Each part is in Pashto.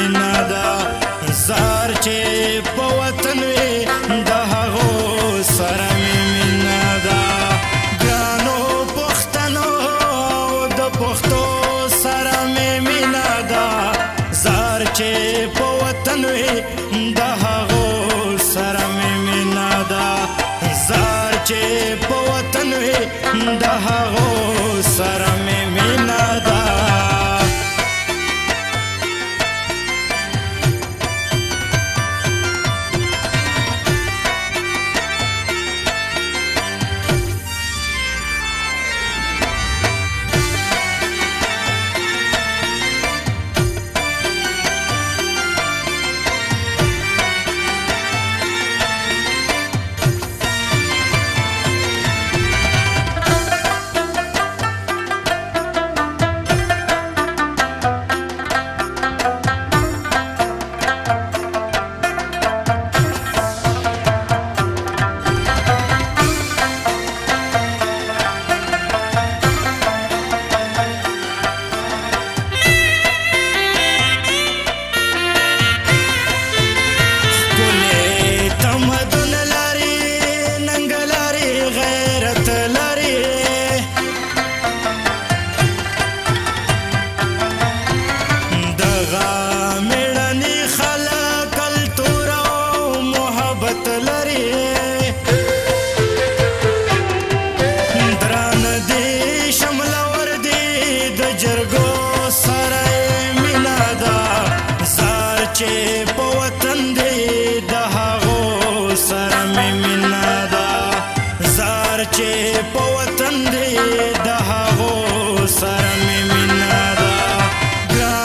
مینا دا زار چې په وطن وې د هغو سره مې مینا دا. ګرانو پښتنو د پښتو سره مې مینا دا زار چې په وطن وې د هغو سره مې مینا دا زار چې په وطن وې د هغو سره مې مینا دا. زار چې په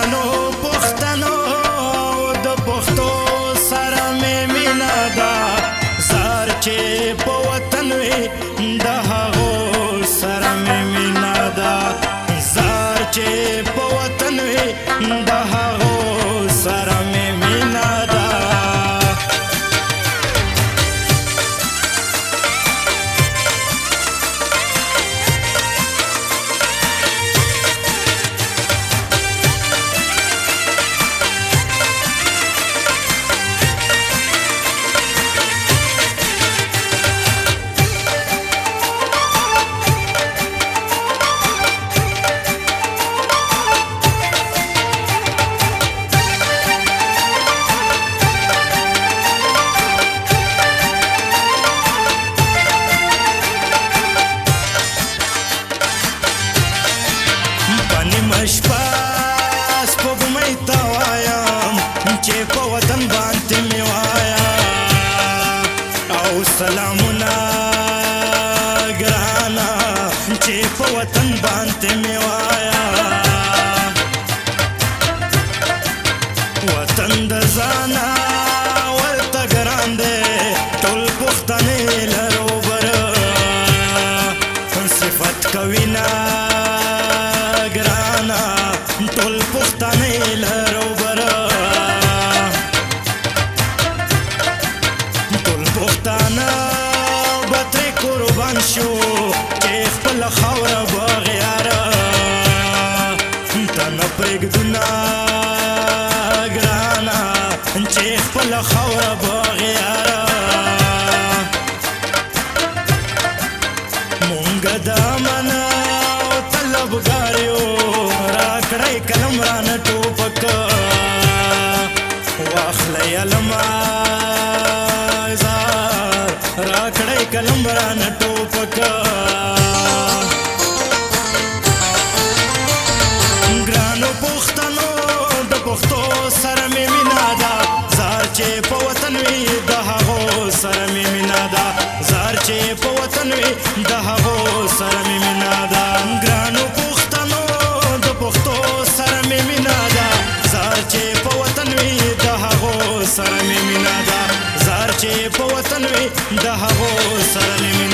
وطن وې د هغو سره مې مینا ده.